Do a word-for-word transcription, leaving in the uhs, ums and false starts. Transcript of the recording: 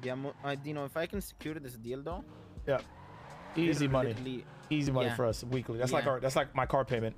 Dino, if I can secure this deal though. Yeah. Easy money. Easy money yeah. for us weekly. That's yeah. like our. That's like my car payment.